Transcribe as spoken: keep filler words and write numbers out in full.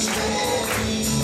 story.